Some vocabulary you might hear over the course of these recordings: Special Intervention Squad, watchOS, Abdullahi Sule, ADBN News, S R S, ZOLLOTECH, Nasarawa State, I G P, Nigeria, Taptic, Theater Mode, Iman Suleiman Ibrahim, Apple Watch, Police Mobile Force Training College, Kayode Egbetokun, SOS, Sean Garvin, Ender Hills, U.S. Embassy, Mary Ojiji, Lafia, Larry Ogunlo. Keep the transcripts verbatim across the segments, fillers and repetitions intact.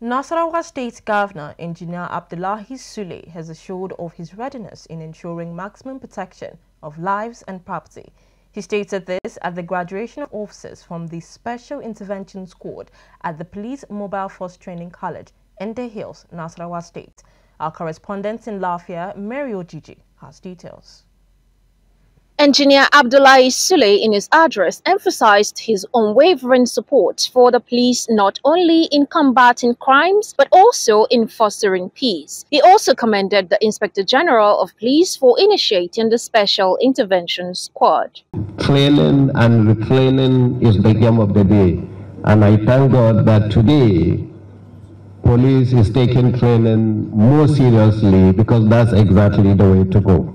Nasarawa State Governor Engineer Abdullahi Sule has assured of his readiness in ensuring maximum protection of lives and property. He stated this at the graduation of officers from the Special Intervention Squad at the Police Mobile Force Training College, Ender Hills, Nasarawa State. Our correspondent in Lafia, Mary Ojiji, has details. Engineer Abdullahi Sule, in his address, emphasized his unwavering support for the police not only in combating crimes but also in fostering peace. He also commended the Inspector General of Police for initiating the Special Intervention Squad. Training and retraining is the game of the day, and I thank God that today police is taking training more seriously, because that's exactly the way to go.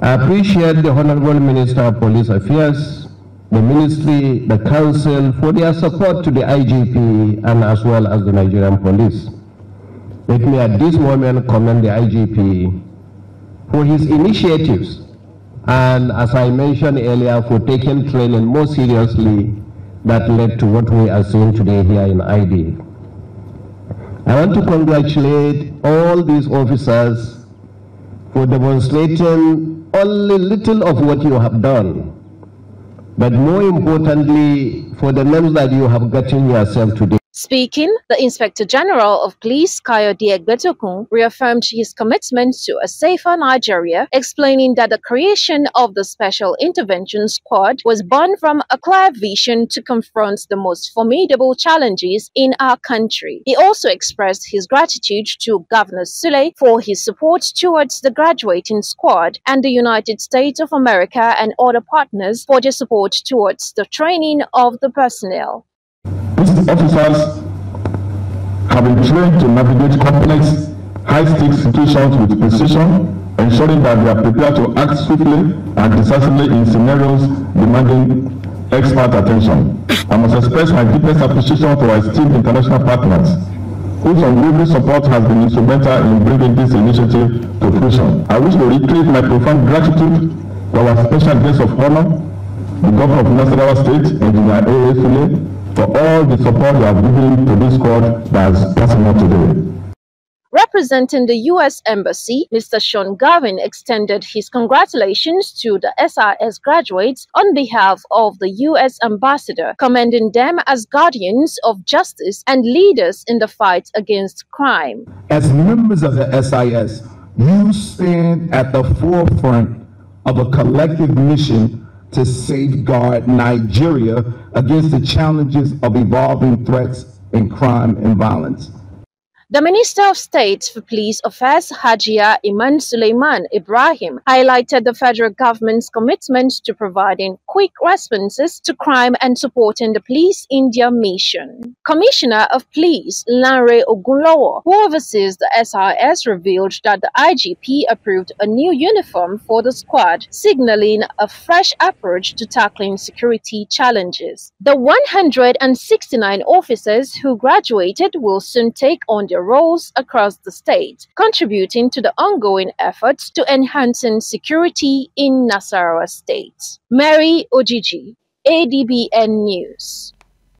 I appreciate the Honorable Minister of Police Affairs, the Ministry, the Council for their support to the I G P and as well as the Nigerian Police. Let me at this moment commend the I G P for his initiatives and, as I mentioned earlier, for taking training more seriously that led to what we are seeing today here in I D. I want to congratulate all these officers for demonstrating only little of what you have done, but more importantly for the names that you have gotten yourself today. Speaking, the Inspector General of Police, Kayode Egbetokun, reaffirmed his commitment to a safer Nigeria, explaining that the creation of the Special Intervention Squad was born from a clear vision to confront the most formidable challenges in our country. He also expressed his gratitude to Governor Sule for his support towards the graduating squad and the United States of America and other partners for their support towards the training of the personnel. These officers have been trained to navigate complex, high-stakes situations with precision, ensuring that they are prepared to act swiftly and decisively in scenarios demanding expert attention. I must express my deepest appreciation for our esteemed international partners, whose unwavering support has been instrumental in bringing this initiative to fruition. I wish to reiterate my profound gratitude for our special guest of honor, the Governor of Nasarawa State, Engineer A A Sule, for all the support you have given to this squad that is possible today. Representing the U S Embassy, Mister Sean Garvin extended his congratulations to the S R S graduates on behalf of the U S Ambassador, commending them as guardians of justice and leaders in the fight against crime. As members of the S I S, you stand at the forefront of a collective mission to safeguard Nigeria against the challenges of evolving threats in crime and violence. The Minister of State for Police Affairs, Hajia Iman Suleiman Ibrahim, highlighted the federal government's commitment to providing quick responses to crime and supporting the police in their mission. Commissioner of Police, Larry Ogunlo, who oversees the S R S, revealed that the I G P approved a new uniform for the squad, signaling a fresh approach to tackling security challenges. The one hundred sixty-nine officers who graduated will soon take on the roles across the state, contributing to the ongoing efforts to enhancing security in Nasarawa State. Mary Ojiji, A D B N News.